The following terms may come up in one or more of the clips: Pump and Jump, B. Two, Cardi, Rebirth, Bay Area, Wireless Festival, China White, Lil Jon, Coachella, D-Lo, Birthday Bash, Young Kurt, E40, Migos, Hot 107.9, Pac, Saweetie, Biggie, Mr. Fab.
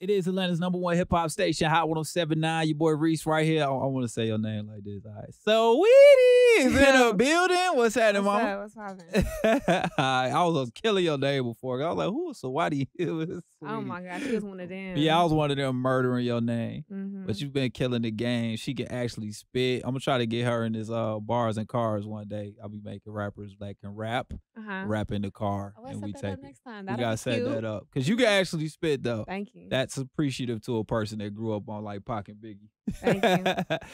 It is Atlanta's #1 hip-hop station, Hot 107.9. Your boy Reese right here. I want to say your name like this. All right. Saweetie is in the building. What's happening, mama? What's happening? I was killing your name before. I was like, who is Saweetie? Oh, my God. She was one of them. Yeah, I was one of them murdering your name. Mm-hmm. But you've been killing the game. She can actually spit. I'm going to try to get her in this bars and cars one day. I'll be making rappers that can rap. Rap in the car. Oh, and we take it. Next time. We got to set that up. Because you can actually spit, though. Thank you. That's appreciative to a person that grew up on like Pac and Biggie. Thank you.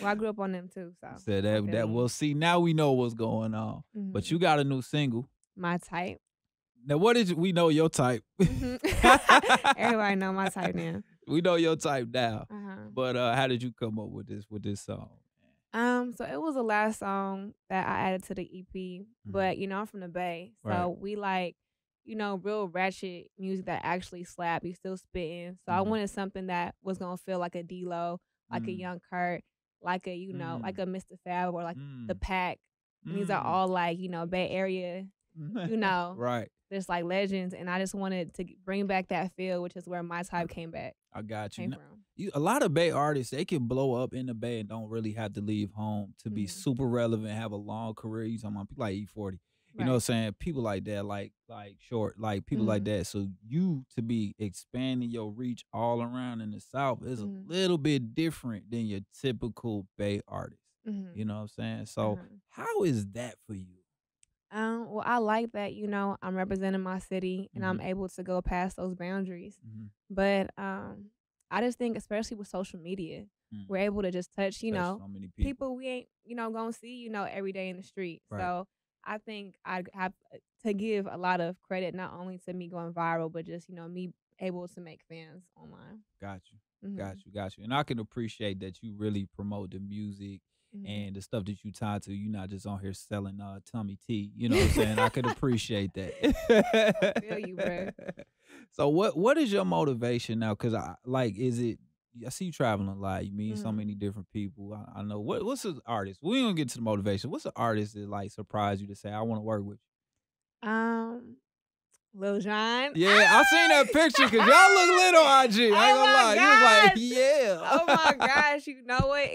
Well, I grew up on them too, so. So that we'll see. Now we know what's going on. Mm-hmm. But you got a new single. My type. Now, what did we know your type? Mm-hmm. Everybody know my type now. We know your type now. Uh-huh. But how did you come up with this song? So it was the last song that I added to the EP. Mm-hmm. But you know, I'm from the Bay, so we like, you know, real ratchet music that actually slap. You still spitting. So I wanted something that was going to feel like a D-Lo, like a Young Kurt, like a, you know, like a Mr. Fab or like the Pac. And these are all like, you know, Bay Area, you know. Right. Just like legends. And I just wanted to bring back that feel, which is where my type came back. I got you. Now, a lot of Bay artists, they can blow up in the Bay and don't really have to leave home to be super relevant, have a long career. You talking about people like E40. You know what I'm saying? People like that, like Short, like people like that. So you to be expanding your reach all around in the South is a little bit different than your typical Bay artist. You know what I'm saying? So how is that for you? Well, I like that, you know, I'm representing my city and I'm able to go past those boundaries. But I just think, especially with social media, we're able to just touch, you know, so many people we ain't, you know, gonna see, you know, every day in the street. Right. So I think I have to give a lot of credit not only to me going viral, but just, you know, me able to make fans online. Got you. Got you. And I can appreciate that you really promote the music and the stuff that you tied to. You're not just on here selling tummy tea. You know what I'm saying? I can appreciate that. I feel you, bro. So what is your motivation now? Because I like, is it, I see you traveling a lot. You meet so many different people. I know. What's an artist? We're going to get to the motivation. What's an artist that, like, surprised you to say, I want to work with you? Lil Jon. Yeah, I seen that picture because y'all look little IG. I ain't going to lie. Gosh. You was like, yeah. Oh, my gosh. You know what?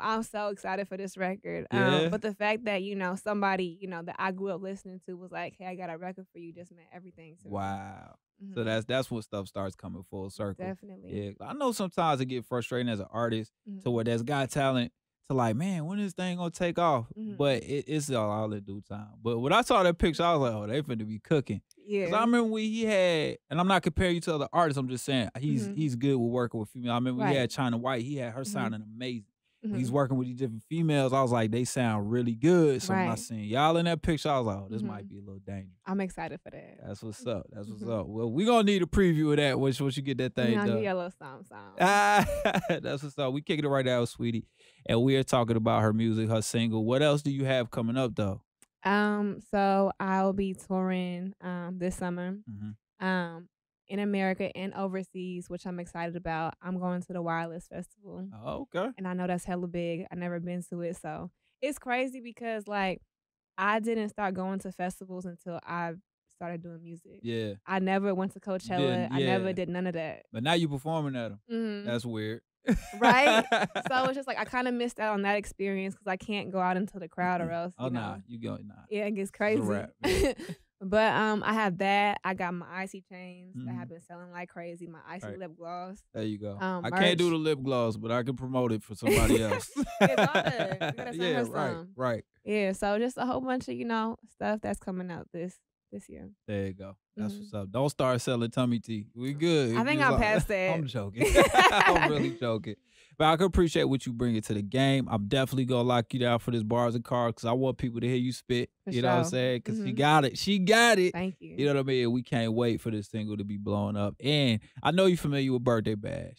I'm so excited for this record. But the fact that, you know, somebody, you know, that I grew up listening to was like, hey, I got a record for you, just meant everything to me. Wow. So that's when stuff starts coming full circle. Definitely. Yeah. I know sometimes it get frustrating as an artist to where that's got talent to like, man, when is this thing gonna take off? But it's all in due time. But when I saw that picture, I was like, oh, they finna be cooking. Yeah. Because I remember when he had, and I'm not comparing you to other artists, I'm just saying he's good with working with females. I remember he had China White, he had her sounding amazing. He's working with these different females. I was like, they sound really good. So when I seen y'all in that picture, I was like, oh, this might be a little dangerous. I'm excited for that. That's what's up. That's what's up. Well, we're going to need a preview of that once you get that thing done. Give you a little song. That's what's up. We kicking it right out, Saweetie. And we are talking about her music, her single. What else do you have coming up, though? So I'll be touring this summer in America and overseas, which I'm excited about. I'm going to the Wireless Festival. Oh, okay. And I know that's hella big. I've never been to it. So it's crazy because, like, I didn't start going to festivals until I started doing music. Yeah. I never went to Coachella. Yeah. I never did none of that. But now you're performing at them. That's weird. Right? So it's just like I kind of missed out on that experience because I can't go out into the crowd or else. You know. Yeah, it gets crazy. But I have that. I got my icy chains that have been selling like crazy. My icy lip gloss. There you go. I can't do the lip gloss, but I can promote it for somebody else. Right. Yeah. So just a whole bunch of, you know, stuff that's coming out this year. There you go. That's what's up. Don't start selling tummy tea. We good. I think I'm past that. I'm joking. I'm really joking. But I can appreciate what you bring to the game. I'm definitely going to lock you down for this bars and cars because I want people to hear you spit. You know what I'm saying? Because she got it. She got it. Thank you. You know what I mean? We can't wait for this single to be blowing up. And I know you're familiar with Birthday Bash.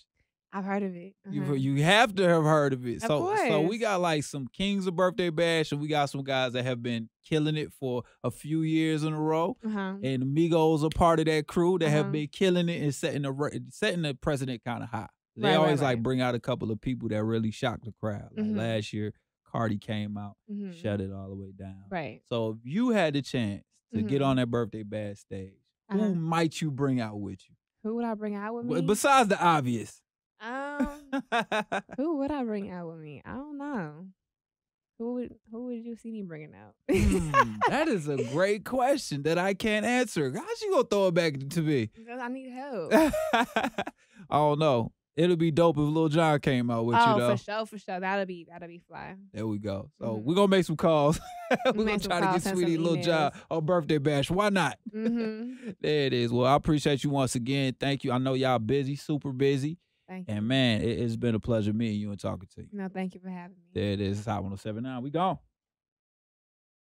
I've heard of it. You have to have heard of it. So we got like some kings of Birthday Bash, and we got some guys that have been killing it for a few years in a row. And Migos are part of that crew that have been killing it and setting the precedent kind of high. They always bring out a couple of people that really shock the crowd. Like last year, Cardi came out, shut it all the way down. Right. So if you had the chance to get on that Birthday Bash stage, who might you bring out with you? Who would I bring out with me? Besides the obvious. Who would I bring out with me? I don't know. Who would you see me bringing out? That is a great question that I can't answer. How's you gonna throw it back to me? Because I need help. I don't know. It'll be dope if Lil Jon came out with you though. For sure. That'll be fly. There we go. So we're gonna make some calls. We're gonna try to get Saweetie Lil Jon on Birthday Bash. Why not? There it is. Well, I appreciate you once again. Thank you. I know y'all busy, super busy. And man, it's been a pleasure meeting you and talking to you. No, thank you for having me. There it is. It's Hot 107.9. We gone.